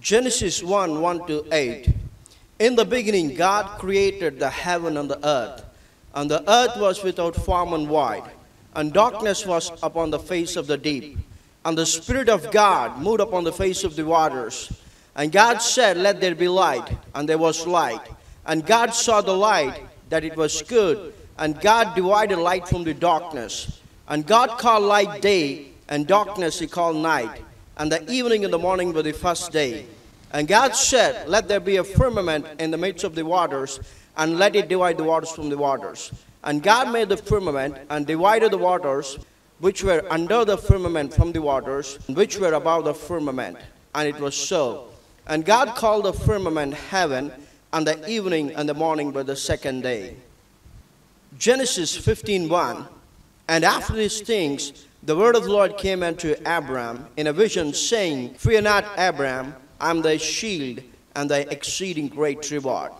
Genesis 1, 1 to 8. In the beginning, God created the heaven and the earth was without form and void, and darkness was upon the face of the deep. And the Spirit of God moved upon the face of the waters. And God said, let there be light, and there was light. And God saw the light, that it was good, and God divided light from the darkness. And God called light day, and darkness he called night. And the evening and the morning were the first day. And God said, let there be a firmament in the midst of the waters, and let it divide the waters from the waters. And God made the firmament, and divided the waters which were under the firmament from the waters which were above the firmament. And it was so. And God called the firmament heaven, and the evening and the morning were the second day. Genesis 15:1. And after these things, the word of the Lord came unto Abram in a vision, saying, fear not, Abram, I am thy shield and thy exceeding great reward.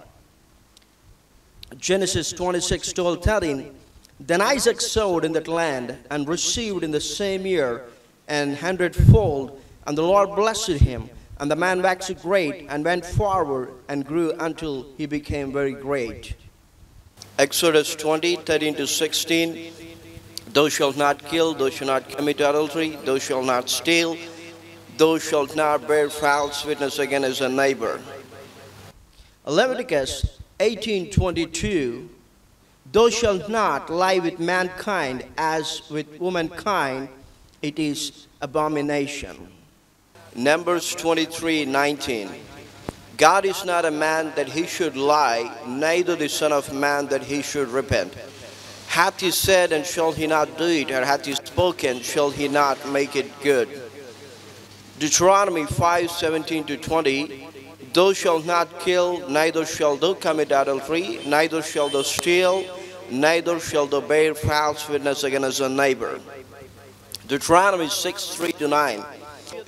Genesis 26:12-13. Then Isaac sowed in that land, and received in the same year an hundredfold, and the Lord blessed him. And the man waxed great, and went forward, and grew until he became very great. Exodus 20:13-16. Thou shalt not kill, thou shalt not commit adultery, thou shalt not steal, thou shalt not bear false witness against a neighbor. Leviticus 18:22. Thou shalt not lie with mankind as with womankind, it is abomination. Numbers 23:19. God is not a man that he should lie, neither the son of man that he should repent. Hath he said, and shall he not do it? Or hath he spoken, shall he not make it good? Deuteronomy 5:17-20. Thou shalt not kill, neither shalt thou commit adultery, neither shalt thou steal, neither shalt thou bear false witness against thy neighbor. Deuteronomy 6:3-9.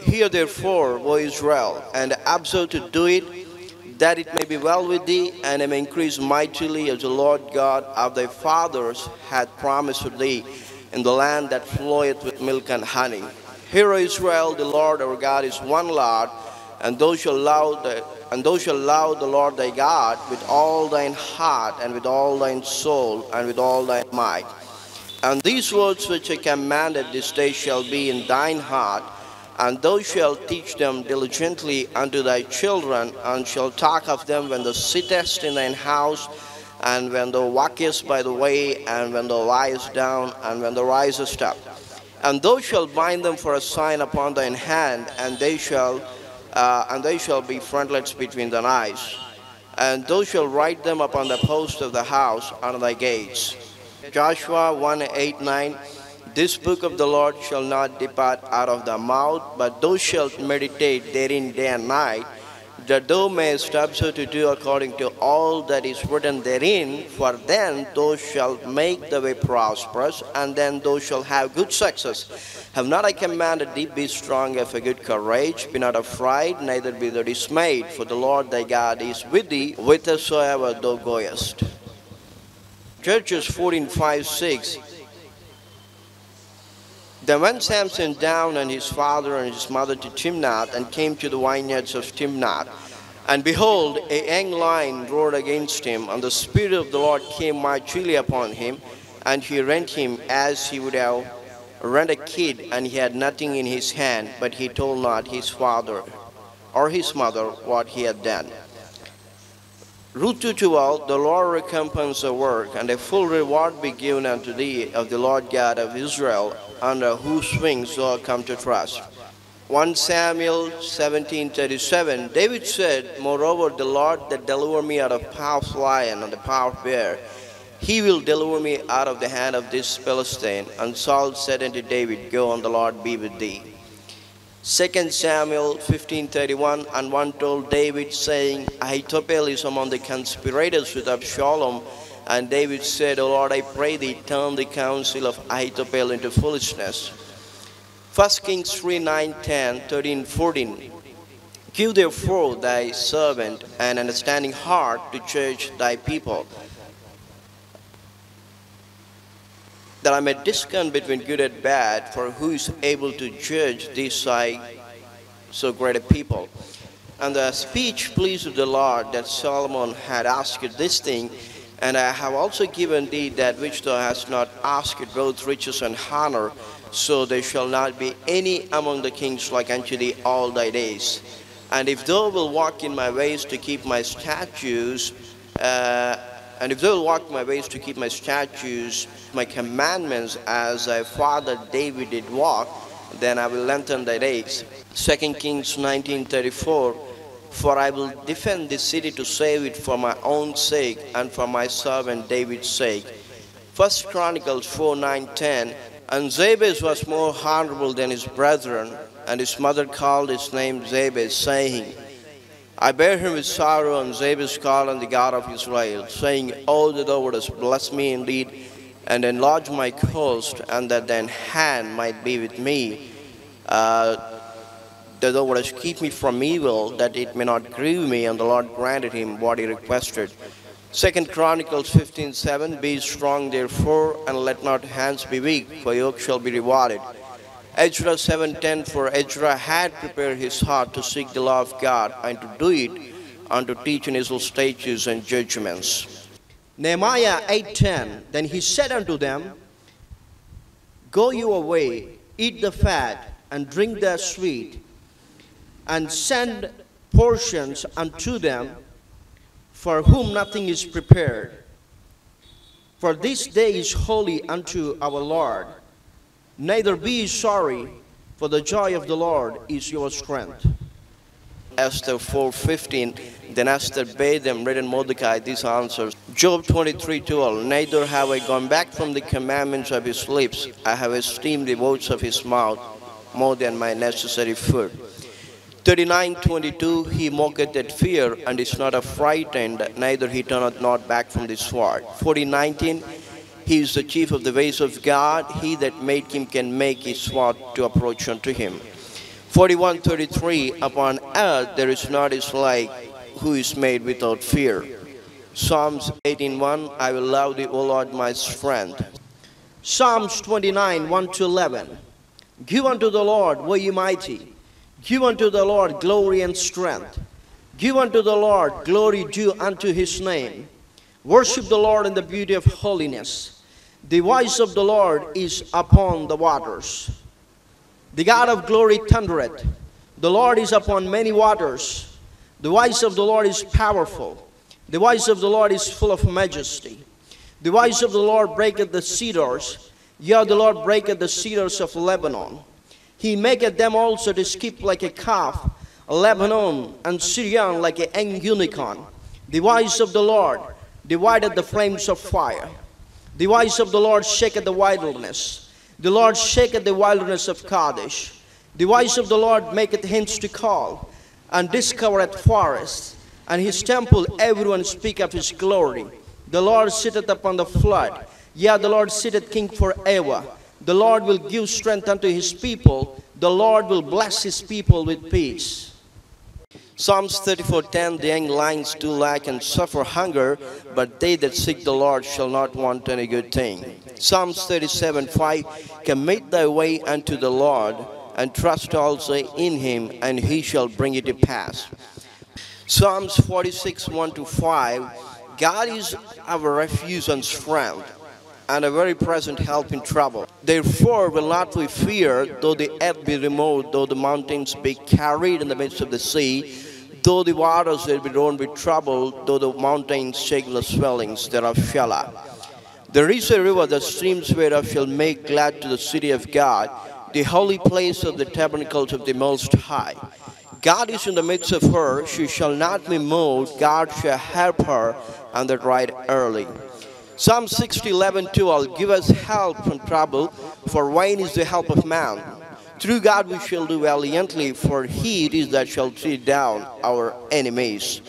Hear therefore, O Israel, and observe to do it, that it may be well with thee, and it may increase mightily, as the Lord God of thy fathers hath promised to thee, in the land that floweth with milk and honey. Hear, O Israel, the Lord our God is one Lord, and thou shalt love the Lord thy God with all thine heart, and with all thine soul, and with all thine might. And these words which I commanded this day shall be in thine heart, and thou shalt teach them diligently unto thy children, and shalt talk of them when thou sittest in thine house, and when thou walkest by the way, and when thou liest down, and when thou risest up. And thou shalt bind them for a sign upon thine hand, and they shall be frontlets between thine eyes. And thou shalt write them upon the post of the house, on thy gates. Joshua 1:8-9. This book of the Lord shall not depart out of thy mouth, but thou shalt meditate therein day and night, that thou mayest observe to do according to all that is written therein, for then thou shalt make the way prosperous, and then thou shalt have good success. Have not I commanded thee, be strong of a good courage, be not afraid, neither be thou dismayed, for the Lord thy God is with thee, whithersoever thou goest. Judges 14:5-6. Then went Samson down, and his father and his mother, to Timnath, and came to the vineyards of Timnath. And behold, a young lion roared against him, and the Spirit of the Lord came mightily upon him, and he rent him as he would have rent a kid, and he had nothing in his hand, but he told not his father or his mother what he had done. Ruth 2:12, the Lord recompense the work, and a full reward be given unto thee of the Lord God of Israel, under whose wings thou art come to trust. 1 Samuel 17:37, David said, moreover, the Lord that delivered me out of powerful lion and the power of bear, he will deliver me out of the hand of this Philistine. And Saul said unto David, go, and the Lord be with thee. 2 Samuel 15:31, and one told David, saying, Ahithophel is among the conspirators with Absalom. And David said, O Lord, I pray thee, turn the counsel of Ahithophel into foolishness. 1 Kings 3:9, 10, 13, 14. Give therefore thy servant an understanding heart to judge thy people, that I may discern between good and bad, for who is able to judge this so great a people? And the speech pleased the Lord that Solomon had asked this thing, and I have also given thee that which thou hast not asked, both riches and honor, so there shall not be any among the kings like unto thee all thy days. And if thou wilt walk in my ways to keep my statutes, my commandments, as thy father David did walk, then I will lengthen thy days. 2 Kings 19:34. For I will defend this city to save it for my own sake and for my servant David's sake. 1 Chronicles 4:9-10. And Jabez was more honorable than his brethren, and his mother called his name Jabez, saying, I bare him with sorrow. And Jabez called on the God of Israel, saying, O that thou wouldest bless me indeed, and enlarge my coast, and that thine hand might be with me, that thou wouldest keep me from evil, that it may not grieve me. And the Lord granted him what he requested. 2 Chronicles 15:7. Be strong therefore, and let not hands be weak, for yoke shall be rewarded. Ezra 7:10. For Ezra had prepared his heart to seek the law of God, and to do it, and to teach in his statutes and judgments. Nehemiah 8:10. Then he said unto them, Go your way, eat the fat, and drink the sweet, and send portions unto them, for whom nothing is prepared. For this day is holy unto our Lord. Neither be sorry, for the joy of the Lord is your strength. Esther 4:15. Then Esther bade them read in Mordecai these answers. Job 23:12. Neither have I gone back from the commandments of his lips. I have esteemed the words of his mouth more than my necessary food. 39:22. He mocketh at fear, and is not affrighted, neither he turneth not back from the sword. 40:19. He is the chief of the ways of God. He that made him can make his sword to approach unto him. 41:33. Upon earth there is not his like, who is made without fear. Psalms 18:1. I will love thee, O Lord, my strength. Psalms 29:1-11. Give unto the Lord, O ye mighty. Give unto the Lord glory and strength. Give unto the Lord glory due unto his name. Worship the Lord in the beauty of holiness. The voice of the Lord is upon the waters. The God of glory thundereth. The Lord is upon many waters. The voice of the Lord is powerful. The voice of the Lord is full of majesty. The voice of the Lord breaketh the cedars. Yea, the Lord breaketh the cedars of Lebanon. He maketh them also to skip like a calf, Lebanon and Syrian like a young unicorn. The voice of the Lord divideth the flames of fire. The voice of the Lord shaketh the wilderness. The Lord shaketh the wilderness of Kadesh. The voice of the Lord maketh hints to call, and discovereth forests. And his temple everyone speak of his glory. The Lord sitteth upon the flood. Yea, the Lord sitteth king forever. The Lord will give strength unto his people. The Lord will bless his people with peace. Psalms 34:10. The young lions do lack and suffer hunger, but they that seek the Lord shall not want any good thing. Psalms 37:5. Commit thy way unto the Lord, and trust also in him, and he shall bring it to pass. Psalms 46:1-5. God is our refuge and strength, and a very present help in trouble. Therefore will not we fear, though the earth be removed, though the mountains be carried in the midst of the sea, though the waters there be drawn with trouble, though the mountains shake the swellings thereof shall up. There is a river, the streams whereof shall make glad to the city of God, the holy place of the tabernacles of the Most High. God is in the midst of her, she shall not be moved. God shall help her, and that right early. Psalm 60:11-12. Give us help from trouble, for vain is the help of man. Through God we shall do valiantly, for he it is that shall tread down our enemies.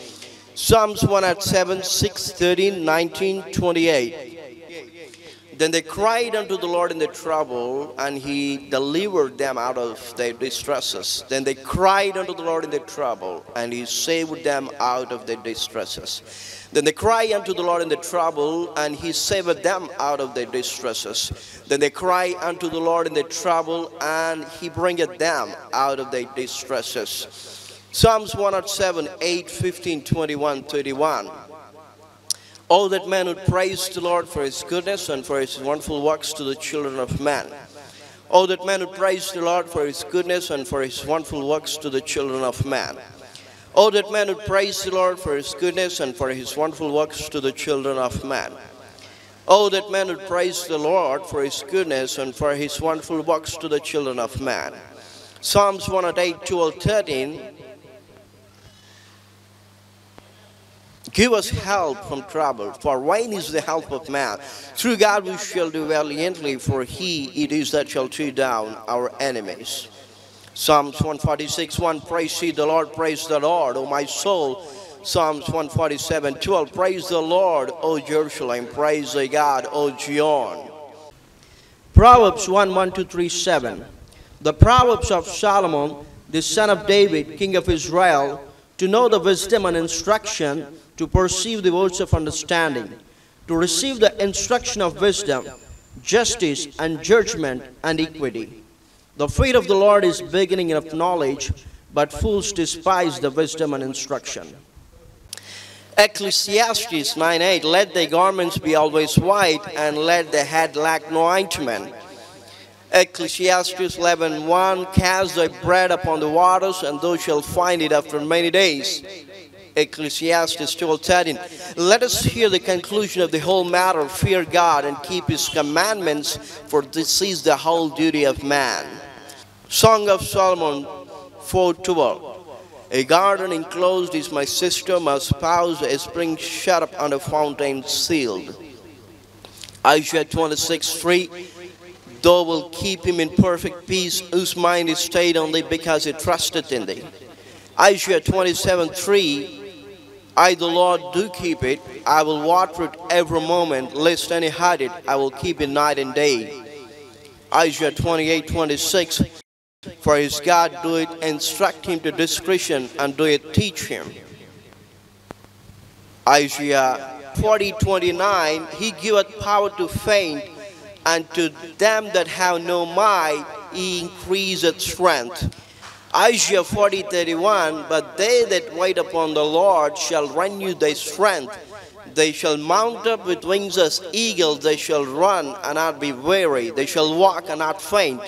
Psalms 107:6, 13, 19, 28. Then they cried unto the Lord in their trouble, and he delivered them out of their distresses. Then they cried unto the Lord in their trouble, and he saved them out of their distresses. Then they cry unto the Lord in their trouble, and he saveth them out of their distresses. Then they cry unto the Lord in their trouble, and he bringeth them out of their distresses. Psalms 107, 8, 15, 21, 31. Oh, that man would praise the Lord for his goodness and for his wonderful works to the children of man. Oh, that man would praise the Lord for his goodness and for his wonderful works to the children of man. Oh, that man would praise the Lord for his goodness and for his wonderful works to the children of man. Oh, that man would praise the Lord for his goodness and for his wonderful works to the children of man. Psalms 108, 12, 13. Give us help from trouble, for vain is the help of man. Through God we shall do valiantly, for he it is that shall tread down our enemies. Psalms 146, 1, praise ye the Lord, praise the Lord, O my soul. Psalms 147, 12, praise the Lord, O Jerusalem, praise thy God, O Zion. Proverbs 1, 1, 2, 3, 7. The Proverbs of Solomon, the son of David, king of Israel, to know the wisdom and instruction, to perceive the words of understanding, to receive the instruction of wisdom, justice and judgment and equity. The fear of the Lord is beginning of knowledge, but fools despise the wisdom and instruction. Ecclesiastes 9:8. Let thy garments be always white, and let thy head lack no ointment. Ecclesiastes 11:1. Cast thy bread upon the waters, and thou shalt find it after many days. Ecclesiastes 12:13. Let us hear the conclusion of the whole matter. Fear God and keep his commandments, for this is the whole duty of man. Song of Solomon 4:12. A garden enclosed is my sister, my spouse, a spring shut up and a fountain sealed. Isaiah 26:3. Thou wilt keep him in perfect peace, whose mind is stayed on thee, because he trusteth in thee. Isaiah 27:3. I, the Lord, do keep it. I will water it every moment, lest any hide it. I will keep it night and day. Isaiah 28:26. For his God doeth instruct him to discretion, and doeth teach him. Isaiah 40:29. He giveth power to faint, and to them that have no might he increaseth strength. Isaiah 40:31. But they that wait upon the Lord shall renew their strength. They shall mount up with wings as eagles. They shall run and not be weary. They shall walk and not faint.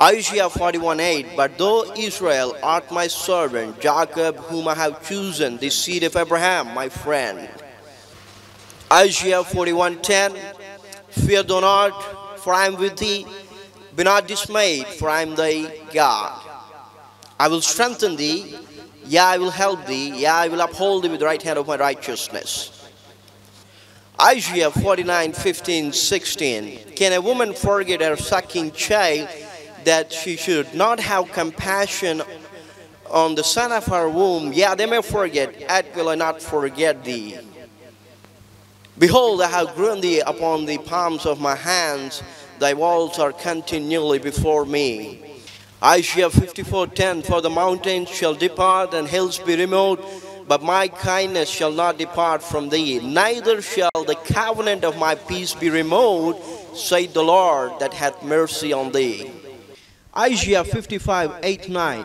Isaiah 41:8. But thou, Israel, art my servant, Jacob, whom I have chosen, the seed of Abraham, my friend. Isaiah 41:10. Fear thou not, for I am with thee. Be not dismayed, for I am thy God. I will strengthen thee, yea, I will help thee, yea, I will uphold thee with the right hand of my righteousness. Isaiah 49:15-16. Can a woman forget her sucking child, that she should not have compassion on the son of her womb? Yea, they may forget, yet will I not forget thee. Behold, I have grown thee upon the palms of my hands. Thy walls are continually before me. Isaiah 54:10. For the mountains shall depart and hills be removed, but my kindness shall not depart from thee, neither shall the covenant of my peace be removed, saith the Lord that hath mercy on thee. Isaiah 55:8-9.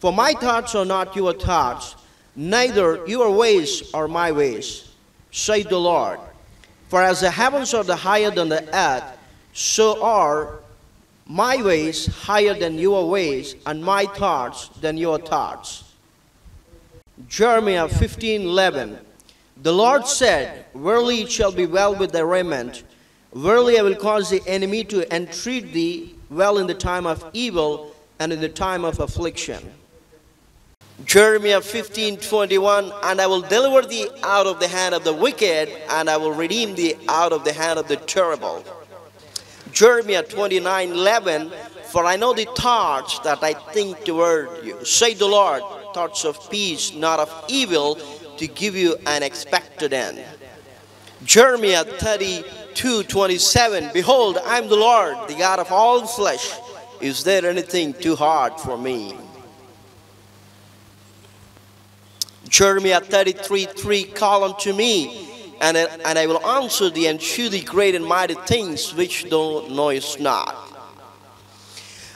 For my thoughts are not your thoughts, neither your ways are my ways, saith the Lord. For as the heavens are the higher than the earth, so are my ways higher than your ways, and my thoughts than your thoughts. Jeremiah 15:11. The Lord said, verily it shall be well with thy remnant. Verily I will cause the enemy to entreat thee well in the time of evil and in the time of affliction. Jeremiah 15:21. And I will deliver thee out of the hand of the wicked, and I will redeem thee out of the hand of the terrible. Jeremiah 29:11. For I know the thoughts that I think toward you, saith the Lord, thoughts of peace, not of evil, to give you an expected end. Jeremiah 32:27. Behold, I am the Lord, the God of all flesh. Is there anything too hard for me? Jeremiah 33:3. Call unto me, and I will answer thee, and shew thee great and mighty things which thou knowest not.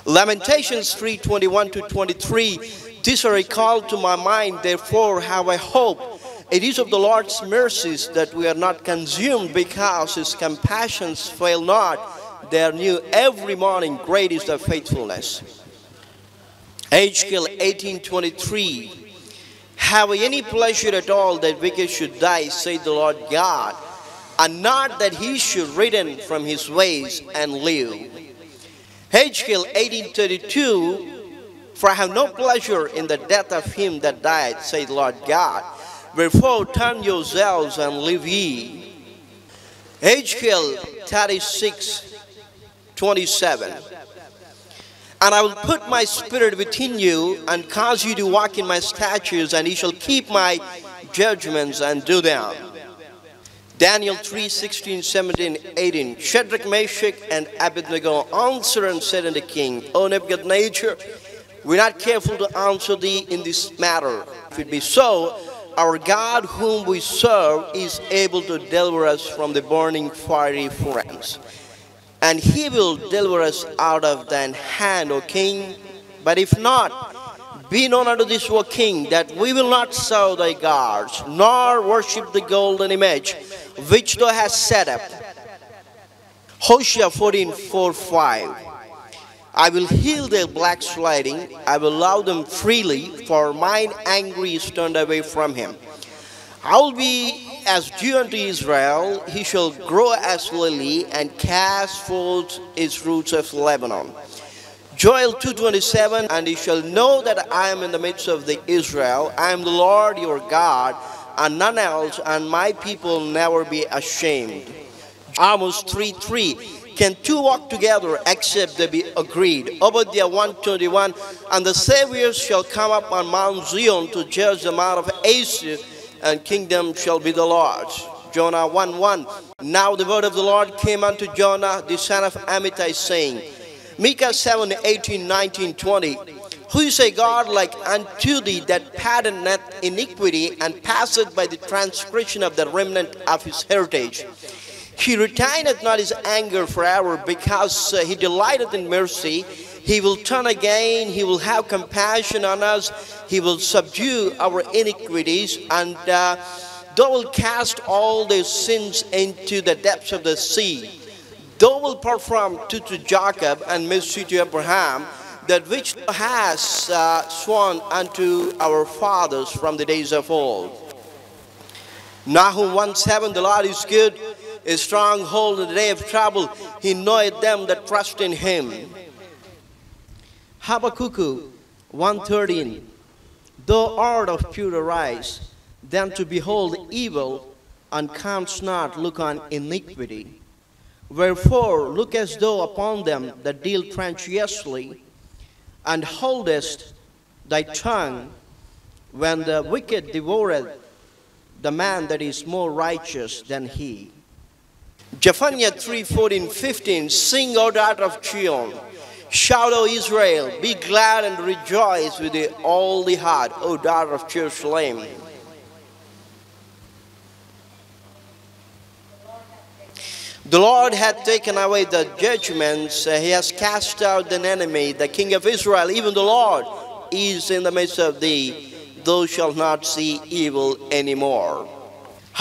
Lamentations 3:21-23. These are recalled to my mind, therefore have I hope. It is of the Lord's mercies that we are not consumed, because His compassions fail not. They are new every morning. Great is their faithfulness. Ezekiel 18:23. Have I any pleasure at all that wicked should die, saith the Lord God, and not that he should return from his ways and live. Ezekiel 18:32. For I have no pleasure in the death of him that died, saith the Lord God. Wherefore turn yourselves and live ye. Ezekiel 36:27. And I will put my spirit within you, and cause you to walk in my statutes, and ye shall keep my judgments and do them. Daniel 3:16, 17, 18. Shadrach, Meshach, and Abednego answered and said unto the king, O Nebuchadnezzar, we are not careful to answer thee in this matter. If it be so, our God whom we serve is able to deliver us from the burning fiery furnace, and he will deliver us out of thine hand, O king. But if not, be known unto this, O king, that we will not serve thy gods, nor worship the golden image which thou hast set up. Hosea 14:4-5. I will heal their backsliding, I will love them freely, for mine anger is turned away from him. I will be as dew unto Israel, he shall grow as lily, and cast forth his roots of Lebanon. Joel 2:27, and ye shall know that I am in the midst of the Israel, I am the Lord your God, and none else, and my people never be ashamed. Amos 3:3. Can two walk together except they be agreed? Obadiah 1:21. And the Saviors shall come up on Mount Zion to judge the Mount of Asia, and kingdom shall be the Lord's. Jonah 1:1. Now the word of the Lord came unto Jonah, the son of Amittai, saying, Micah 7:18, 19, 20. Who is a God like unto thee, that pardoneth iniquity, and passeth by the transgression of the remnant of his heritage? He retaineth not his anger forever, because he delighteth in mercy. He will turn again, he will have compassion on us, he will subdue our iniquities, and thou wilt cast all their sins into the depths of the sea. Thou wilt perform to Jacob, and mercy to Abraham, that which thou hast sworn unto our fathers from the days of old. Nahum 1:7. The Lord is good, a stronghold in the day of trouble. He knoweth them that trust in him. Habakkuk 1:13. Thou art of purer eyes than to behold evil, and canst not look on iniquity. Wherefore lookest thou upon them that deal transgressively, and holdest thy tongue when the wicked devoureth the man that is more righteous than he. Zephaniah 3:14-15. Sing, O daughter of Zion, shout, O Israel, be glad and rejoice with all the heart, O daughter of Jerusalem. The Lord hath taken away the judgments, he has cast out an enemy, the King of Israel, even the Lord is in the midst of thee, thou shalt not see evil anymore.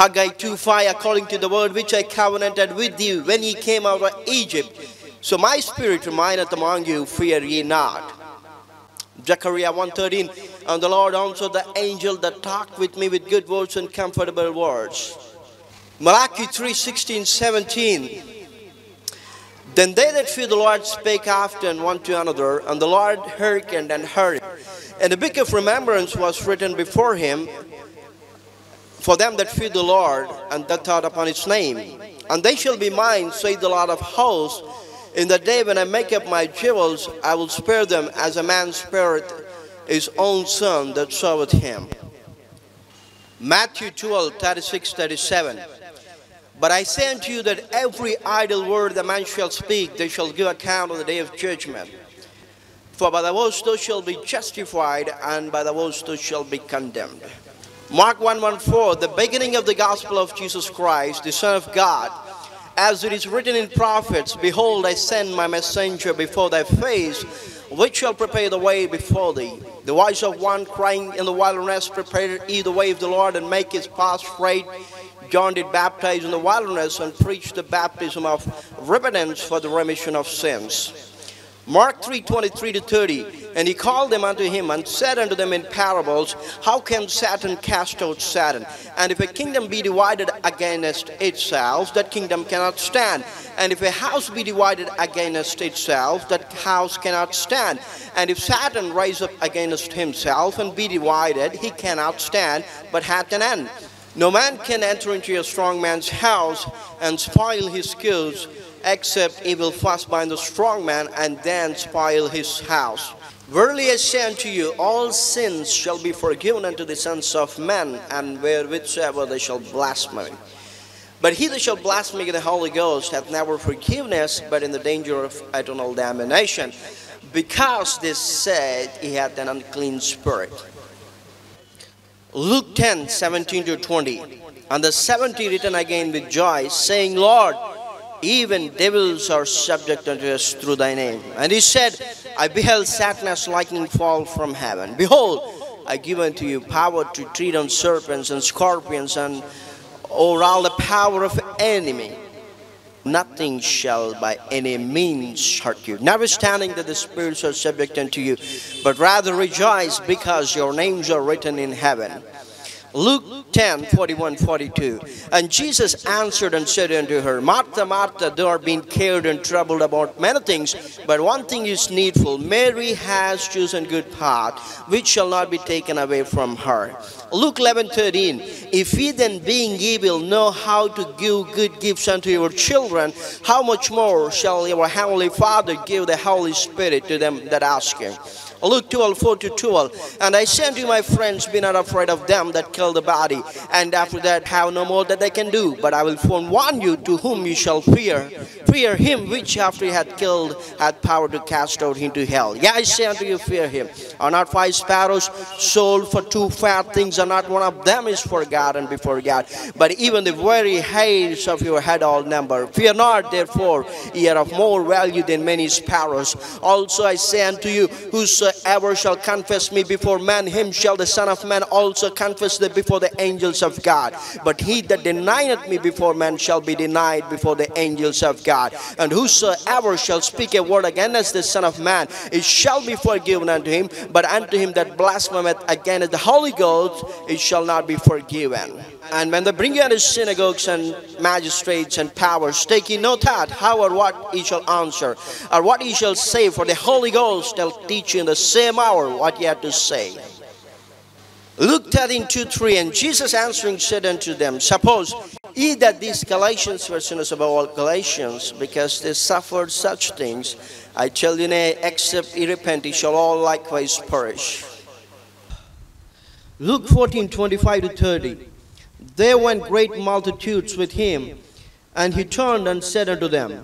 Haggai 2:5. According to the word which I covenanted with you when ye came out of Egypt, so my spirit remaineth among you, fear ye not. Zechariah 1:13. And the Lord answered the angel that talked with me with good words and comfortable words. Malachi 3:16, 17. Then they that fear the Lord spake often one to another, and the Lord hearkened and heard. And the book of remembrance was written before him, for them that fear the Lord, and that thought upon his name. And they shall be mine, saith the Lord of hosts. In the day when I make up my jewels, I will spare them, as a man spareth his own son that serveth him. Matthew 12:36-37. But I say unto you that every idle word the man shall speak, they shall give account on the day of judgment. For by the words thou shalt be justified, and by the words thou shalt be condemned. Mark 1:14, the beginning of the gospel of Jesus Christ, the Son of God. As it is written in prophets, behold, I send my messenger before thy face, which shall prepare the way before thee. The voice of one crying in the wilderness, prepare ye the way of the Lord, and make his path straight. John did baptize in the wilderness and preached the baptism of repentance for the remission of sins. Mark 3:23-30. And he called them unto him and said unto them in parables, How can Satan cast out Satan? And if a kingdom be divided against itself, that kingdom cannot stand. And if a house be divided against itself, that house cannot stand. And if Satan rise up against himself and be divided, he cannot stand, but hath an end. No man can enter into a strong man's house and spoil his goods, except he will first bind the strong man and then spoil his house. Verily I say unto you, all sins shall be forgiven unto the sons of men, and wherewithsoever they shall blaspheme. But he that shall blaspheme the Holy Ghost hath never forgiveness, but in the danger of eternal damnation, because they said he hath an unclean spirit. Luke 10:17-20. And the 70 returned again with joy, saying, Lord, even devils are subject unto us through thy name. And he said, I beheld Satan as lightning fall from heaven. Behold, I give unto you power to tread on serpents and scorpions, and over all the power of enemy. Nothing shall by any means hurt you. Notwithstanding that the spirits are subject unto you, but rather rejoice, because your names are written in heaven. Luke 10:41-42. And Jesus answered and said unto her, Martha, Martha, thou art being cared and troubled about many things, but one thing is needful. Mary has chosen good part, which shall not be taken away from her. Luke 11:13. If ye then, being evil, know how to give good gifts unto your children, how much more shall your heavenly Father give the Holy Spirit to them that ask him? Luke 12:4-12. And I say unto you, my friends, be not afraid of them that kill the body, and after that have no more that they can do. But I will forewarn you to whom you shall fear. Fear him which after he hath killed hath power to cast out into hell. Yea, I say unto you, fear him. Are not 5 sparrows sold for 2 fat things, and not one of them is forgotten before God? But even the very hairs of your head all number. Fear not, therefore, ye are of more value than many sparrows. Also I say unto you, whosoever shall confess me before men, him shall the Son of Man also confess before the angels of God. But he that denieth me before men shall be denied before the angels of God. And whosoever shall speak a word against the Son of Man, it shall be forgiven unto him. But unto him that blasphemeth against the Holy Ghost, it shall not be forgiven. And when they bring you unto synagogues and magistrates and powers, take ye no thought how or what ye shall answer, or what ye shall say, for the Holy Ghost shall teach you in the same hour what ye have to say. Luke 13:2-3. And Jesus answering said unto them, Suppose ye that these Galatians were sinners above all Galatians, because they suffered such things. I tell you, nay, except ye repent, ye shall all likewise perish. Luke 14:25-30. There went great multitudes with him, and he turned and said unto them,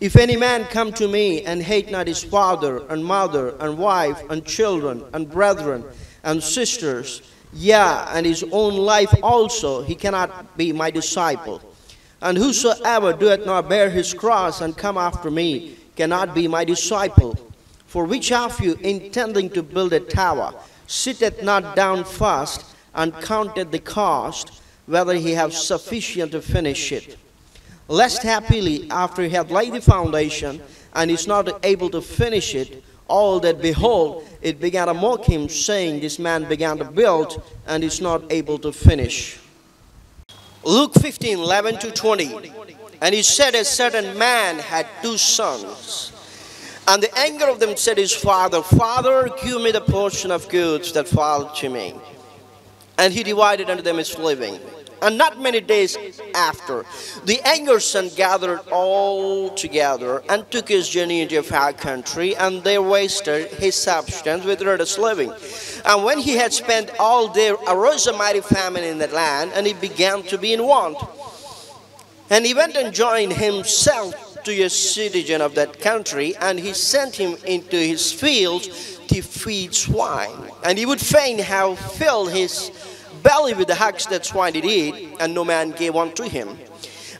If any man come to me and hate not his father and mother and wife and children and brethren and sisters, yea, and his own life also, he cannot be my disciple. And whosoever doeth not bear his cross and come after me cannot be my disciple. For which of you, intending to build a tower, sitteth not down first and counteth the cost, whether he have sufficient to finish it? Lest happily, after he hath laid the foundation, and is not able to finish it, all that behold, it began to mock him, saying, This man began to build, and is not able to finish. Luke 15:11-20. And he said, A certain man had 2 sons. And the anger of them said his father, Father, give me the portion of goods that fall to me. And he divided unto them his living. And not many days after, the younger son gathered all together, and took his journey into a far country, and there wasted his substance with riotous living. And when he had spent all, there arose a mighty famine in that land, and he began to be in want. And he went and joined himself to a citizen of that country, and he sent him into his fields to feed swine. And he would fain have filled his belly with the husks that swine did eat, and no man gave unto him.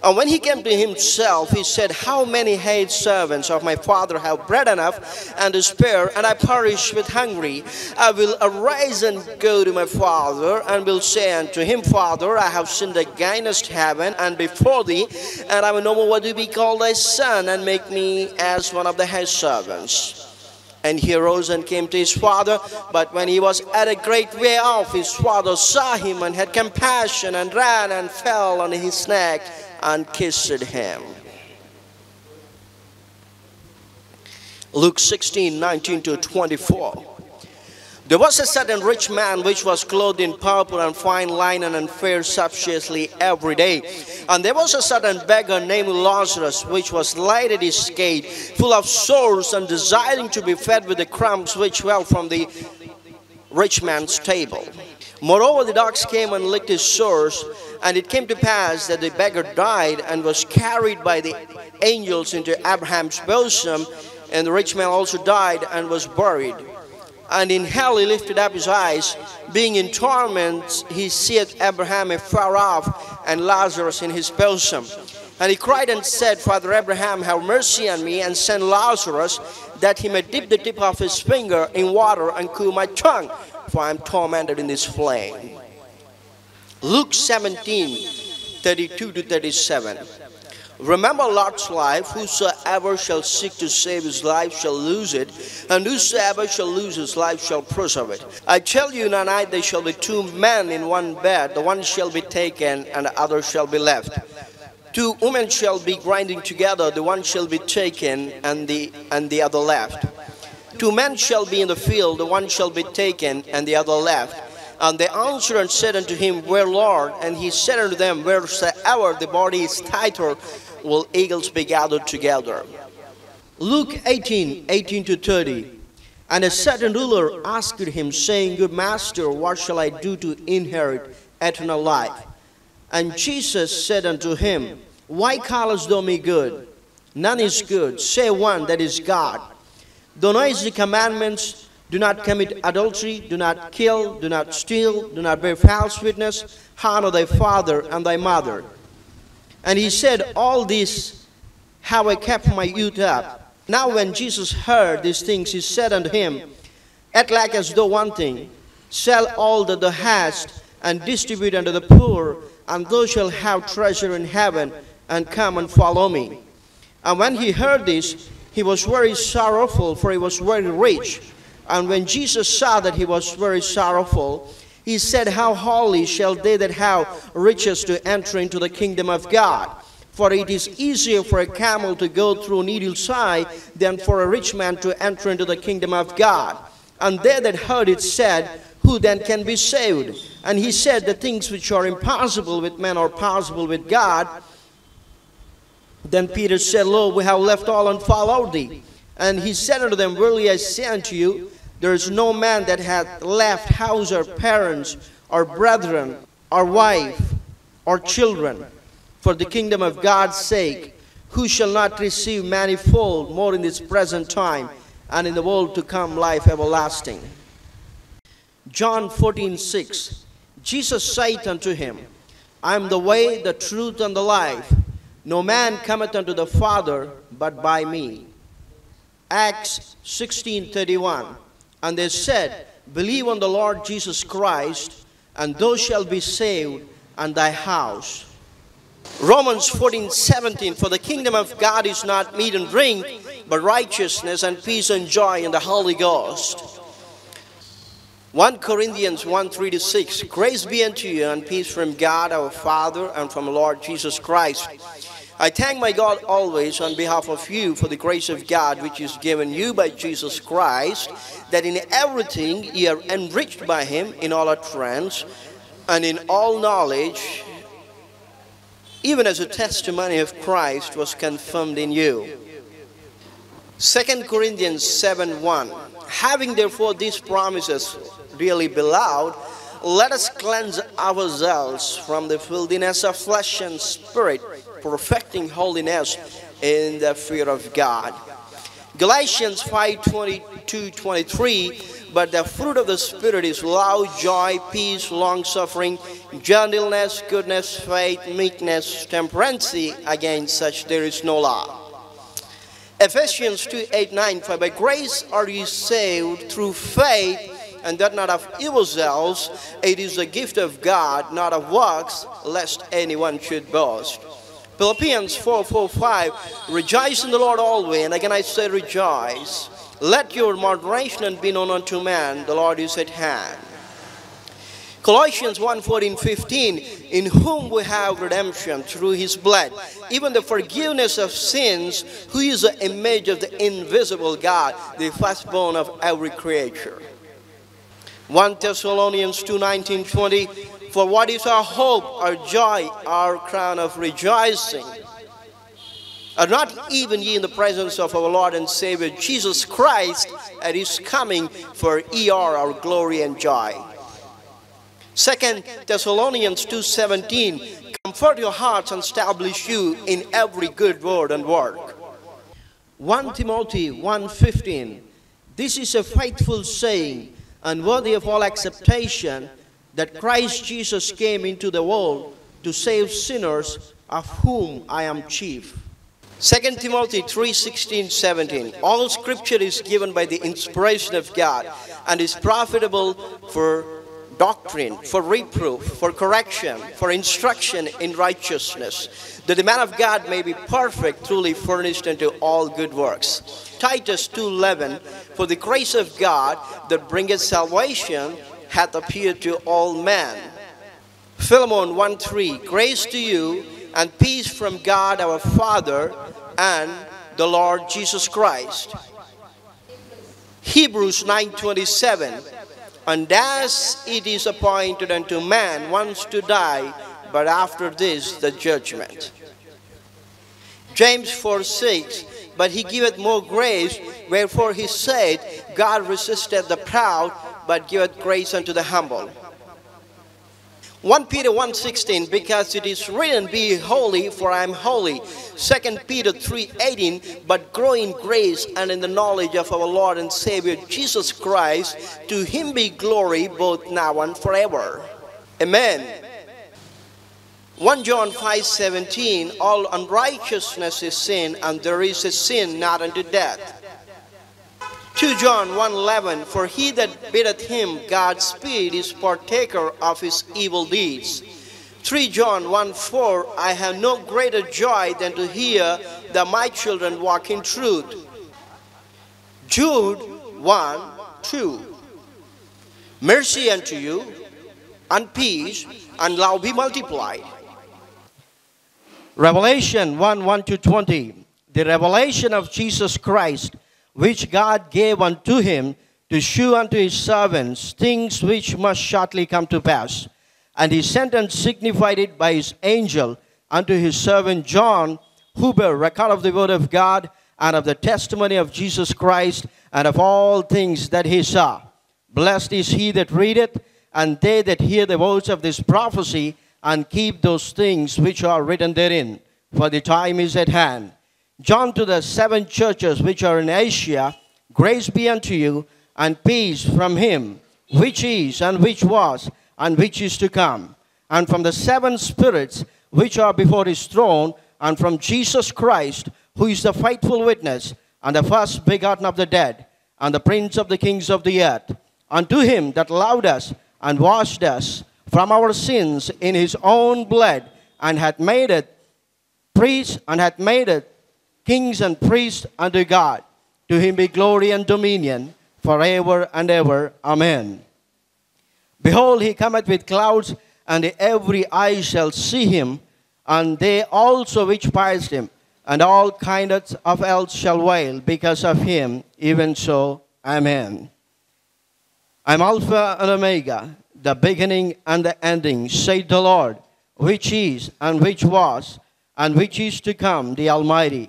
And when he came to himself, he said, how many hired servants of my father have bread enough and to spare, and I perish with hunger? I will arise and go to my father, and will say unto him, Father, I have sinned against heaven and before thee, and I will no more what to be called thy son, and make me as one of the hired servants. And he arose and came to his father. But when he was at a great way off, his father saw him and had compassion, and ran and fell on his neck and kissed him. Luke 16:19-24. There was a certain rich man which was clothed in purple and fine linen, and fared sumptuously every day. And there was a certain beggar named Lazarus, which was laid at his gate, full of sores, and desiring to be fed with the crumbs which fell from the rich man's table. Moreover, the dogs came and licked his sores. And it came to pass that the beggar died, and was carried by the angels into Abraham's bosom. And the rich man also died, and was buried. And in hell he lifted up his eyes, being in torments, he seeth Abraham afar off, and Lazarus in his bosom. And he cried and said, Father Abraham, have mercy on me, and send Lazarus, that he may dip the tip of his finger in water, and cool my tongue, for I am tormented in this flame. Luke 17:32-37. Remember Lot's life. Whosoever shall seek to save his life shall lose it, and whosoever shall lose his life shall preserve it. I tell you, in a night there shall be two men in one bed, the one shall be taken, and the other shall be left. Two women shall be grinding together, the one shall be taken, and the other left. Two men shall be in the field, the one shall be taken, and the other left. And they answered and said unto him, Where, Lord? And he said unto them, Wheresoever the body is tighter, will eagles be gathered together. Luke 18:18-30. And a certain ruler asked him, saying, Good master, what shall I do to inherit eternal life? And Jesus said unto him, Why callest thou me good? None is good, save one, that is God. Thou knowest the commandments: do not commit adultery, do not kill, do not steal, do not bear false witness, honor thy father and thy mother. And he said, All this have I kept my youth up. Now when Jesus heard these things, he said unto him, Yet lackest thou one thing. Sell all that thou hast, and distribute unto the poor, and thou shalt have treasure in heaven, and come and follow me. And when he heard this, he was very sorrowful, for he was very rich. And when Jesus saw that he was very sorrowful, he said, How holy shall they that have riches to enter into the kingdom of God? For it is easier for a camel to go through needle's eye than for a rich man to enter into the kingdom of God. And they that heard it said, Who then can be saved? And he said, The things which are impossible with men are possible with God. Then Peter said, Lo, we have left all and followed thee. And he said unto them, Verily I say unto you, there is no man that hath left house or parents or brethren or wife or children for the kingdom of God's sake, who shall not receive manifold more in this present time, and in the world to come life everlasting. John 14:6. Jesus saith unto him, I am the way, the truth, and the life. No man cometh unto the Father but by me. Acts 16:31. And they said, Believe on the Lord Jesus Christ, and thou shalt be saved, and thy house. Romans 14:17. For the kingdom of God is not meat and drink, but righteousness and peace and joy in the Holy Ghost. 1 Corinthians 1:3-6. Grace be unto you, and peace from God our Father, and from the Lord Jesus Christ. I thank my God always on behalf of you for the grace of God which is given you by Jesus Christ, that in everything ye are enriched by him, in all utterance and in all knowledge, even as the testimony of Christ was confirmed in you. 2 Corinthians 7:1. Having therefore these promises, dearly beloved, let us cleanse ourselves from the filthiness of flesh and spirit, perfecting holiness in the fear of God. Galatians 5:22-23, but the fruit of the Spirit is love, joy, peace, long-suffering, gentleness, goodness, faith, meekness, temperance. Against such there is no law. Ephesians 2:8-9, for by grace are you saved through faith, and that not of yourselves, it is the gift of God, not of works, lest anyone should boast. Philippians 4:4-5, rejoice in the Lord always, and again I say rejoice. Let your moderation be known unto man, the Lord is at hand. Colossians 1:14-15, in whom we have redemption through his blood, even the forgiveness of sins, who is the image of the invisible God, the firstborn of every creature. 1 Thessalonians 2:19-20, for what is our hope, our joy, our crown of rejoicing? Are not even ye in the presence of our Lord and Savior Jesus Christ at his coming, for ye are our glory and joy. 2 Thessalonians 2:17, comfort your hearts and establish you in every good word and work. 1 Timothy 1:15, this is a faithful saying, and worthy of all acceptation, that Christ Jesus came into the world to save sinners, of whom I am chief. 2 Timothy 3:16-17, all scripture is given by the inspiration of God, and is profitable for doctrine, for reproof, for correction, for instruction in righteousness, that the man of God may be perfect, truly furnished unto all good works. Titus 2:11, for the grace of God that bringeth salvation hath appeared to all men. Philemon 1:3, grace to you and peace from God our Father and the Lord Jesus Christ. Hebrews 9:27, and as it is appointed unto man once to die, but after this the judgment. James 4:6, but he giveth more grace, wherefore he said, God resisteth the proud, but giveth grace unto the humble. 1 Peter 1:16, because it is written, be holy, for I am holy. 2 Peter 3:18, but grow in grace and in the knowledge of our Lord and Savior Jesus Christ. To him be glory both now and forever. Amen. 1 John 5:17, all unrighteousness is sin, and there is a sin not unto death. 2 John 1:11, for he that biddeth him Godspeed is partaker of his evil deeds. 3 John 1:4, I have no greater joy than to hear that my children walk in truth. Jude 1:2, mercy unto you, and peace, and love be multiplied. Revelation 1:1-20, the revelation of Jesus Christ, which God gave unto him to shew unto his servants things which must shortly come to pass. And he sent and signified it by his angel unto his servant John, who bare record of the word of God, and of the testimony of Jesus Christ, and of all things that he saw. Blessed is he that readeth, and they that hear the words of this prophecy, and keep those things which are written therein, for the time is at hand. John to the seven churches which are in Asia, grace be unto you, and peace from him, which is, and which was, and which is to come, and from the seven spirits which are before his throne, and from Jesus Christ, who is the faithful witness, and the first begotten of the dead, and the prince of the kings of the earth, unto him that loved us, and washed us from our sins in his own blood, and hath made it priests, and hath made it kings and priests unto God. To him be glory and dominion forever and ever. Amen. Behold, he cometh with clouds, and every eye shall see him, and they also which pierced him, and all kinds of else shall wail because of him. Even so, amen. I am Alpha and Omega, the beginning and the ending, saith the Lord, which is, and which was, and which is to come, the Almighty.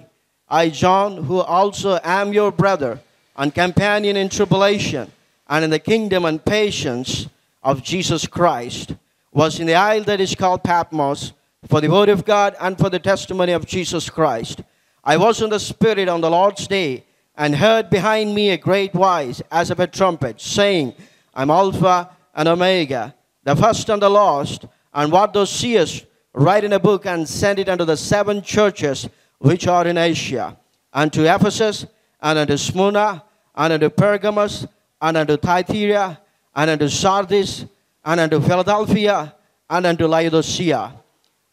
I, John, who also am your brother and companion in tribulation and in the kingdom and patience of Jesus Christ, was in the isle that is called Patmos for the word of God and for the testimony of Jesus Christ. I was in the Spirit on the Lord's day, and heard behind me a great voice as of a trumpet, saying, I'm Alpha and Omega, the first and the last. And what thou seest, write in a book, and send it unto the seven churches which are in Asia, unto Ephesus, and unto Smyrna, and unto Pergamos, and unto Thyatira, and unto Sardis, and unto Philadelphia, and unto Laodicea.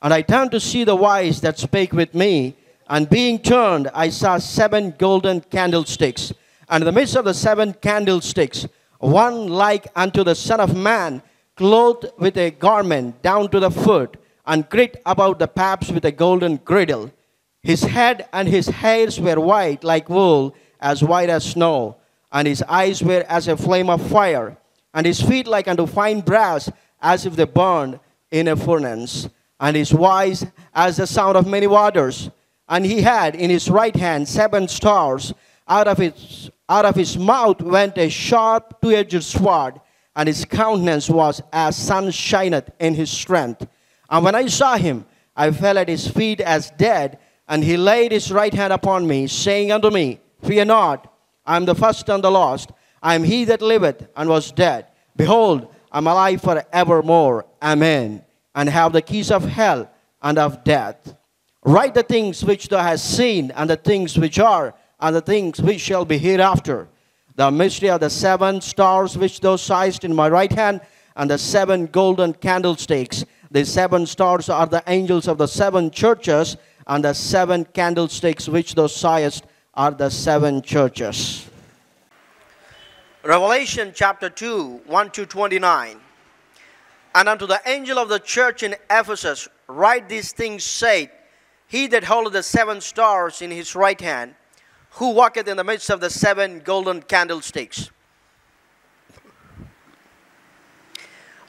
And I turned to see the voice that spake with me, and being turned, I saw seven golden candlesticks, and in the midst of the seven candlesticks, one like unto the Son of Man, clothed with a garment down to the foot, and girt about the paps with a golden girdle. His head and his hairs were white like wool, as white as snow, and his eyes were as a flame of fire, and his feet like unto fine brass, as if they burned in a furnace, and his voice as the sound of many waters. And he had in his right hand seven stars. Out of his mouth went a sharp two-edged sword, and his countenance was as sun shineth in his strength. And when I saw him, I fell at his feet as dead, and he laid his right hand upon me, saying unto me, Fear not, I am the first and the last. I am he that liveth and was dead. Behold, I am alive forevermore. Amen. And have the keys of hell and of death. Write the things which thou hast seen, and the things which are, and the things which shall be hereafter. The mystery of the seven stars which thou sighest in my right hand, and the seven golden candlesticks. The seven stars are the angels of the seven churches, and the seven candlesticks which thou sighest are the seven churches. Revelation chapter 2, 1-29. And unto the angel of the church in Ephesus write these things, saith, He that holdeth the seven stars in his right hand, who walketh in the midst of the seven golden candlesticks.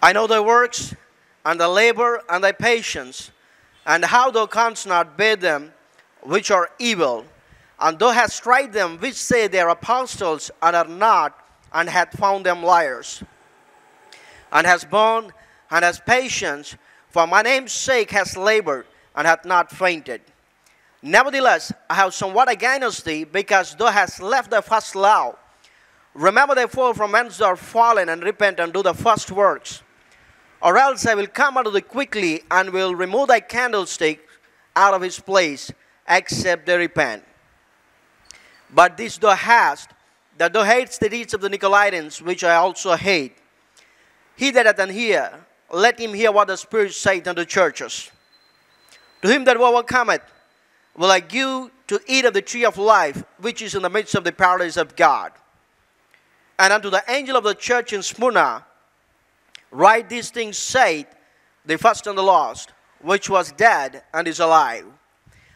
I know thy works, and thy labor, and thy patience, and how thou canst not bear them which are evil, and thou hast tried them which say they are apostles, and are not, and hath found them liars, and has borne, and has patience, for my name's sake has labored, and hath not fainted. Nevertheless, I have somewhat against thee, because thou hast left the first love. Remember therefore from whence thou art fallen, and repent, and do the first works. Or else I will come unto thee quickly, and will remove thy candlestick out of his place, except they repent. But this thou hast, that thou hatest the deeds of the Nicolaitans, which I also hate. He that hath an ear, let him hear what the Spirit saith unto churches. To him that overcometh, will I give to eat of the tree of life, which is in the midst of the paradise of God. And unto the angel of the church in Smyrna, write these things, saith, the first and the last, which was dead and is alive.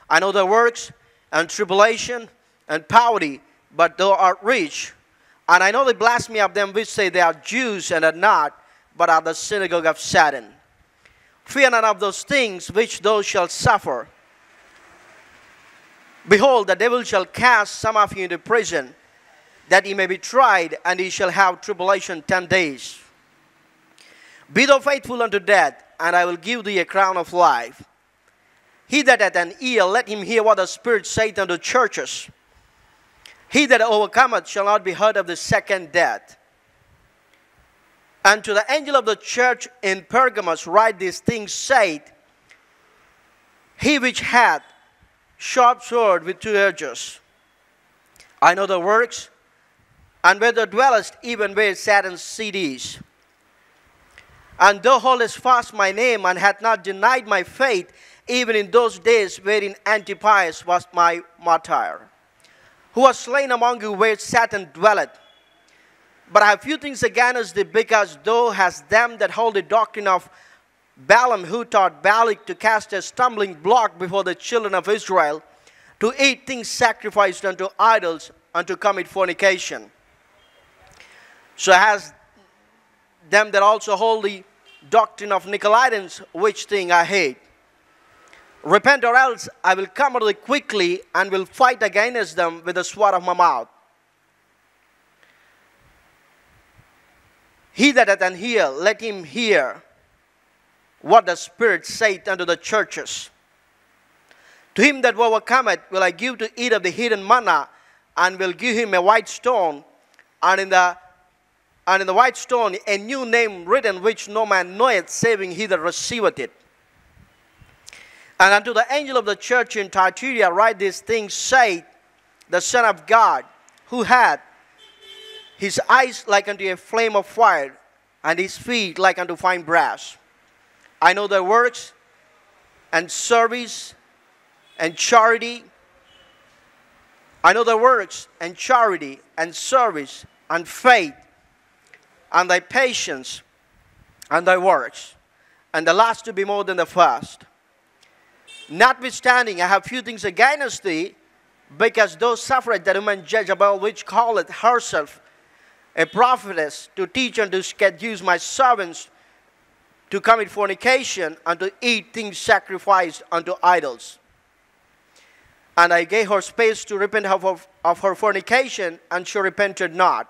I know thy works, and tribulation, and poverty, but thou art rich. And I know the blasphemy of them which say they are Jews, and are not, but are the synagogue of Satan. Fear none of those things which thou shalt suffer. Behold, the devil shall cast some of you into prison, that ye may be tried, and ye shall have tribulation 10 days. Be thou faithful unto death, and I will give thee a crown of life. He that hath an ear, let him hear what the Spirit saith unto churches. He that overcometh shall not be hurt of the second death. And to the angel of the church in Pergamos write these things, saith, He which hath sharp sword with two edges. I know the works, and where thou dwellest, even where Satan's seat is. And thou holdest fast my name, and hath not denied my faith, even in those days wherein Antipas was my martyr, who was slain among you where Satan dwelleth. But I have few things against thee, because thou hast them that hold the doctrine of Balaam, who taught Balak to cast a stumbling block before the children of Israel, to eat things sacrificed unto idols, and to commit fornication. So has them that also hold the doctrine of Nicolaitans, which thing I hate. Repent, or else I will come unto thee quickly, and will fight against them with the sword of my mouth. He that hath an ear, let him hear what the Spirit saith unto the churches. To him that overcometh will I give to eat of the hidden manna, and will give him a white stone, and in the white stone a new name written, which no man knoweth, saving he that receiveth it. And unto the angel of the church in Thyatira write these things, say, the Son of God, who hath his eyes like unto a flame of fire, and his feet like unto fine brass. I know their works, and service, and charity. I know their works, and charity, and service, and faith, and thy patience, and thy works, and the last to be more than the first. Notwithstanding, I have few things against thee, because those suffereth that woman Jezebel, which calleth herself a prophetess, to teach and to seduce my servants to commit fornication, and to eat things sacrificed unto idols. And I gave her space to repent of her fornication, and she repented not.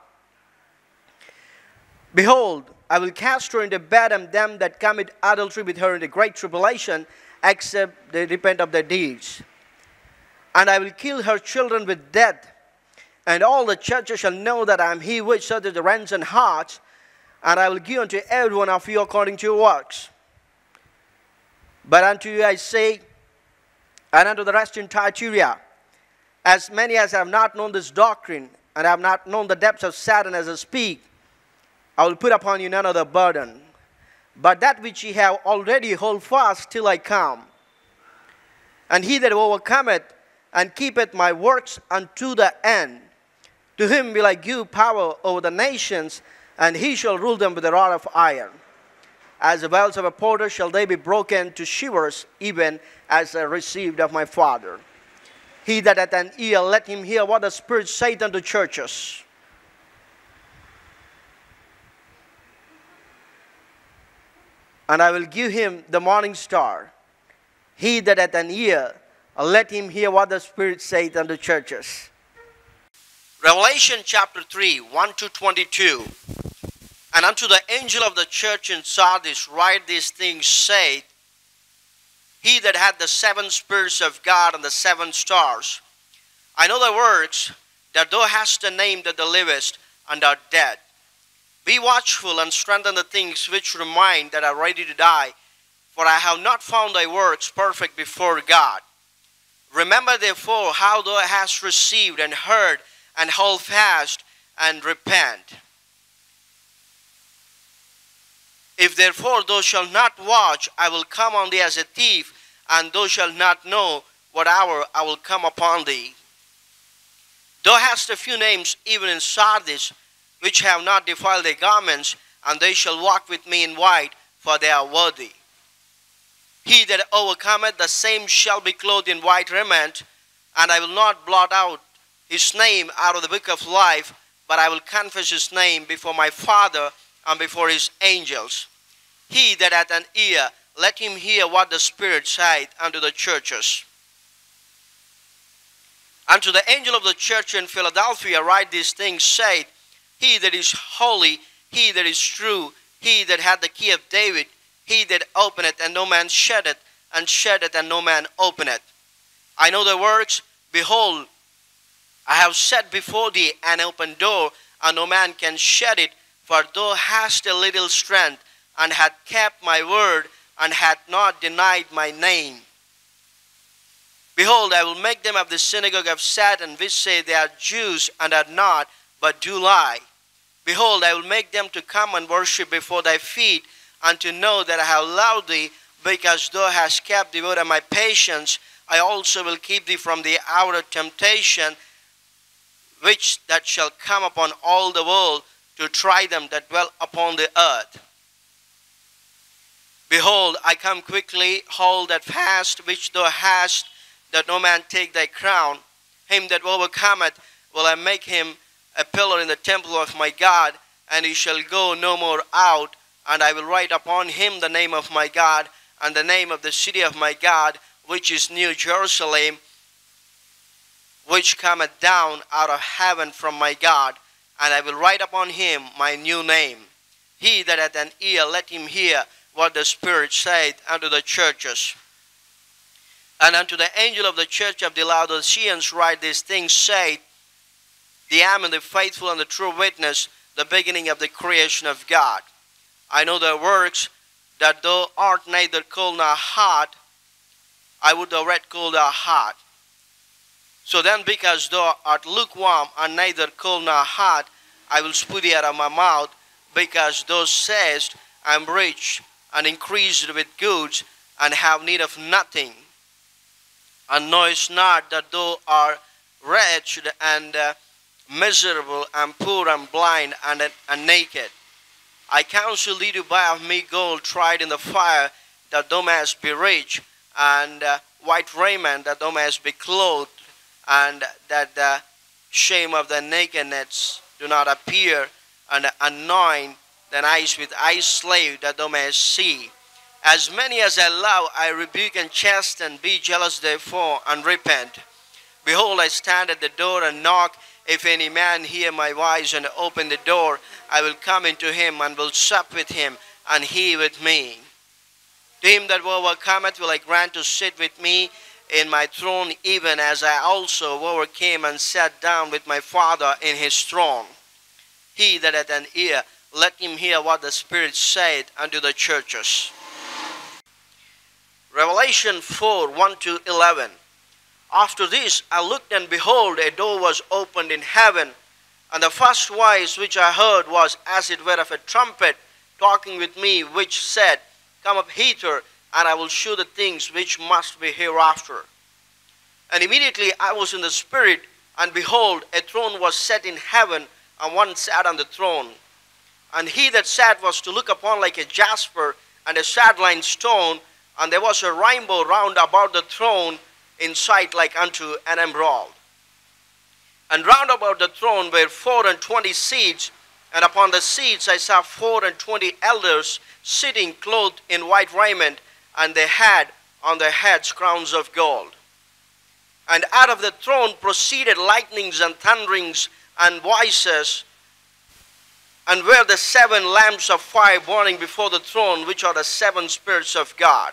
Behold, I will cast her into Bedlam, them that commit adultery with her in the great tribulation, except they repent of their deeds. And I will kill her children with death, and all the churches shall know that I am he which searcheth the reins and hearts, and I will give unto every one of you according to your works. But unto you I say, and unto the rest in Thyatira, as many as have not known this doctrine, and have not known the depths of Satan as I speak, I will put upon you none other burden, but that which ye have already hold fast till I come. And he that overcometh and keepeth my works unto the end, to him will I give power over the nations, and he shall rule them with a rod of iron. As the wells of a potter shall they be broken to shivers, even as I received of my Father. He that hath an ear, let him hear what the Spirit saith unto churches. And I will give him the morning star. He that hath an ear, let him hear what the Spirit saith unto churches. Revelation chapter 3, 1 to 22. And unto the angel of the church in Sardis write these things, saith, he that hath the seven spirits of God and the seven stars. I know thy works, that thou hast a name that thou livest, and art dead. Be watchful and strengthen the things which remain that are ready to die, for I have not found thy works perfect before God. Remember therefore how thou hast received and heard, and hold fast and repent. If therefore thou shalt not watch, I will come on thee as a thief, and thou shalt not know what hour I will come upon thee. Thou hast a few names even in Sardis, which have not defiled their garments, and they shall walk with me in white, for they are worthy. He that overcometh, the same shall be clothed in white raiment, and I will not blot out his name out of the book of life, but I will confess his name before my Father and before his angels. He that hath an ear, let him hear what the Spirit saith unto the churches. Unto the angel of the church in Philadelphia write these things, saith, he that is holy, he that is true, he that hath the key of David, he that openeth, and no man shutteth, and shutteth, and no man openeth. I know thy works. Behold, I have set before thee an open door, and no man can shut it, for thou hast a little strength, and hath kept my word, and hath not denied my name. Behold, I will make them of the synagogue of Satan, which say they are Jews, and are not, but do lie. Behold, I will make them to come and worship before thy feet, and to know that I have loved thee, because thou hast kept the word of my patience. I also will keep thee from the hour of temptation, which that shall come upon all the world, to try them that dwell upon the earth. Behold, I come quickly. Hold that fast which thou hast, that no man take thy crown. Him that overcometh will I make him a pillar in the temple of my God, and he shall go no more out, and I will write upon him the name of my God, and the name of the city of my God, which is New Jerusalem, which cometh down out of heaven from my God, and I will write upon him my new name. He that hath an ear, let him hear what the Spirit saith unto the churches. And unto the angel of the church of the Laodiceans write these things, saith, the Amen, the faithful and the true witness, the beginning of the creation of God. I know thy works, that thou art neither cold nor hot. I would thou wert cold or hot. So then, because thou art lukewarm and neither cold nor hot, I will spit thee out of my mouth, because thou sayest, I am rich and increased with goods, and have need of nothing, and knowest not that thou art wretched and miserable, and poor, and blind, and naked. I counsel thee to buy of me gold tried in the fire, that thou mayest be rich, and white raiment, that thou mayest be clothed, and that the shame of the nakedness do not appear, and anoint thine eyes with eye slave, that thou mayest see. As many as I love, I rebuke and chasten. Be jealous therefore, and repent. Behold, I stand at the door and knock. If any man hear my voice and open the door, I will come into him, and will sup with him, and he with me. To him that overcometh will I grant to sit with me in my throne, even as I also overcame and sat down with my Father in his throne. He that hath an ear, let him hear what the Spirit saith unto the churches. Revelation 4:1-11. After this I looked, and behold, a door was opened in heaven, and the first voice which I heard was as it were of a trumpet talking with me, which said, Come up hither, and I will shew the things which must be hereafter. And immediately I was in the Spirit, and behold, a throne was set in heaven, and one sat on the throne. And he that sat was to look upon like a jasper and a sardine stone, and there was a rainbow round about the throne, in sight like unto an emerald. And round about the throne were 24 seats, and upon the seats I saw 24 elders sitting, clothed in white raiment, and they had on their heads crowns of gold. And out of the throne proceeded lightnings and thunderings and voices, and were the 7 lamps of fire burning before the throne, which are the 7 spirits of God.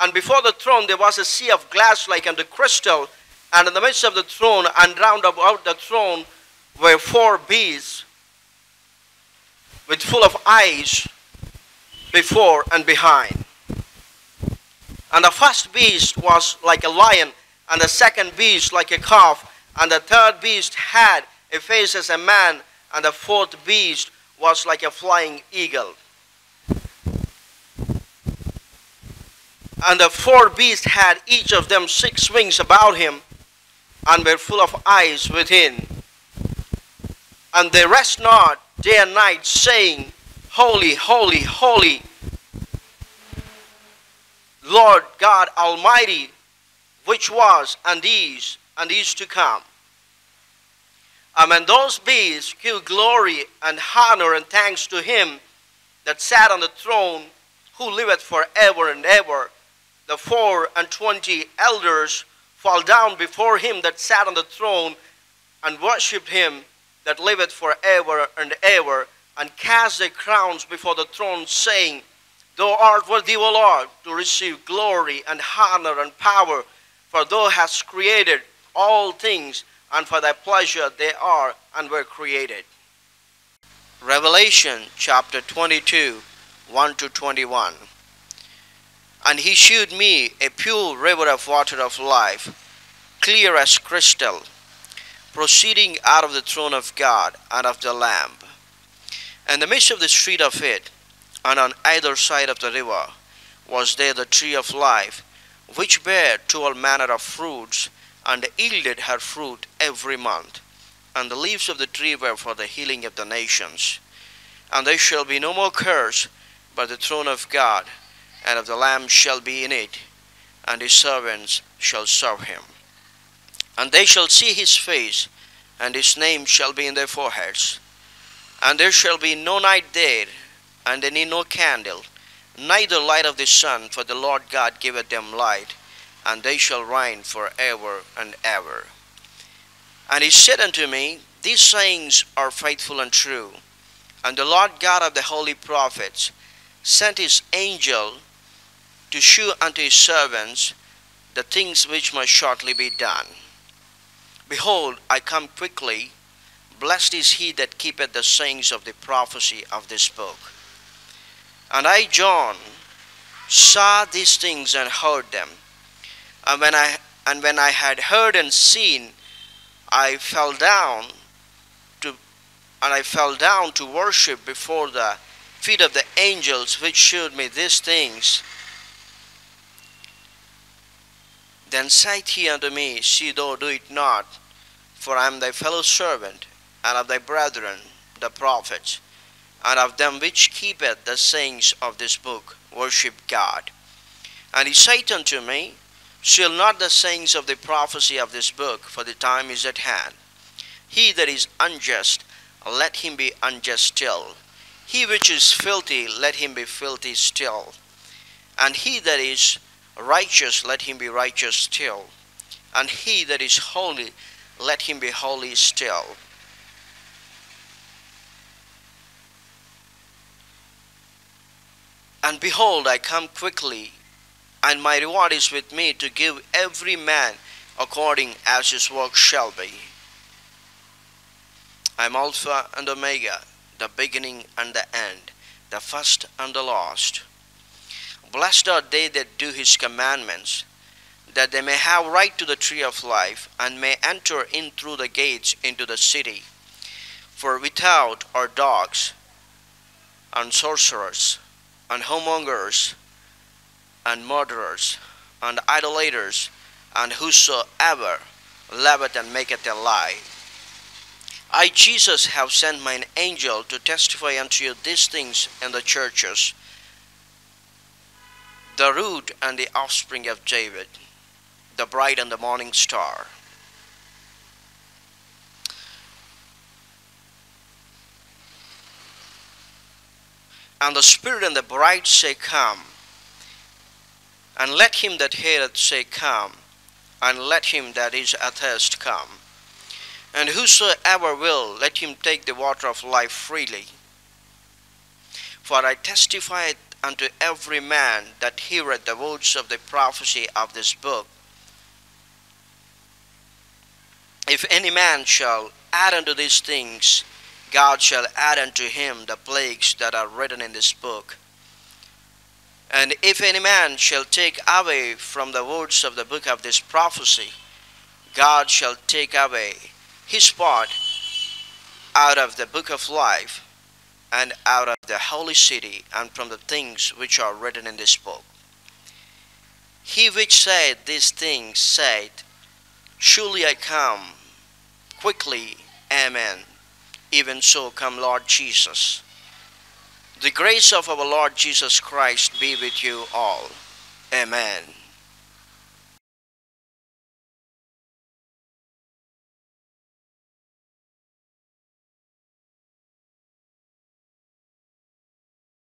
And before the throne there was a sea of glass like unto crystal, and in the midst of the throne and round about the throne were 4 beasts with full of eyes before and behind. And the first beast was like a lion, and the second beast like a calf, and the third beast had a face as a man, and the fourth beast was like a flying eagle. And the 4 beasts had each of them 6 wings about him, and were full of eyes within. And they rest not day and night, saying, Holy, holy, holy, Lord God Almighty, which was, and is to come. And when those beasts give glory and honor and thanks to him that sat on the throne, who liveth forever and ever, the 24 elders fall down before him that sat on the throne, and worshipped him that liveth forever and ever, and cast their crowns before the throne, saying, Thou art worthy, O Lord, to receive glory and honor and power, for thou hast created all things, and for thy pleasure they are and were created. Revelation chapter 22:1-21. And he shewed me a pure river of water of life, clear as crystal, proceeding out of the throne of God and of the Lamb. In the midst of the street of it, and on either side of the river, was there the tree of life, which bare 12 manner of fruits, and yielded her fruit every month. And the leaves of the tree were for the healing of the nations. And there shall be no more curse, but the throne of God and of the Lamb shall be in it, and his servants shall serve him. And they shall see his face, and his name shall be in their foreheads. And there shall be no night there, and they need no candle, neither light of the sun, for the Lord God giveth them light, and they shall reign forever and ever. And he said unto me, These sayings are faithful and true. And the Lord God of the holy prophets sent his angel to shew unto his servants the things which must shortly be done. Behold, I come quickly. Blessed is he that keepeth the sayings of the prophecy of this book. And I, John, saw these things and heard them. And when I had heard and seen, I fell down to worship before the feet of the angels which showed me these things. Then saith he unto me, See thou do it not, for I am thy fellow servant, and of thy brethren the prophets, and of them which keepeth the sayings of this book, worship God. And he saith unto me, Seal not the sayings of the prophecy of this book, for the time is at hand. He that is unjust, let him be unjust still. He which is filthy, let him be filthy still. And he that is righteous, let him be righteous still. And he that is holy, let him be holy still. And behold, I come quickly, and my reward is with me to give every man according as his work shall be. I am Alpha and Omega, the beginning and the end, the first and the last. Blessed are they that do his commandments, that they may have right to the tree of life, and may enter in through the gates into the city. For without are dogs, and sorcerers, and whoremongers, and murderers, and idolaters, and whosoever loveth and maketh a lie. I, Jesus, have sent mine angel to testify unto you these things in the churches. The root and the offspring of David, the bride and the morning star. And the Spirit and the bride say, Come. And let him that heareth say, Come. And let him that is athirst come. And whosoever will, let him take the water of life freely. For I testify unto every man that heareth the words of the prophecy of this book. If any man shall add unto these things, God shall add unto him the plagues that are written in this book. And if any man shall take away from the words of the book of this prophecy, God shall take away his part out of the book of life, and out of the holy city, and from the things which are written in this book. He which said these things said, Surely I come quickly, Amen. Even so, come Lord Jesus. The grace of our Lord Jesus Christ be with you all. Amen.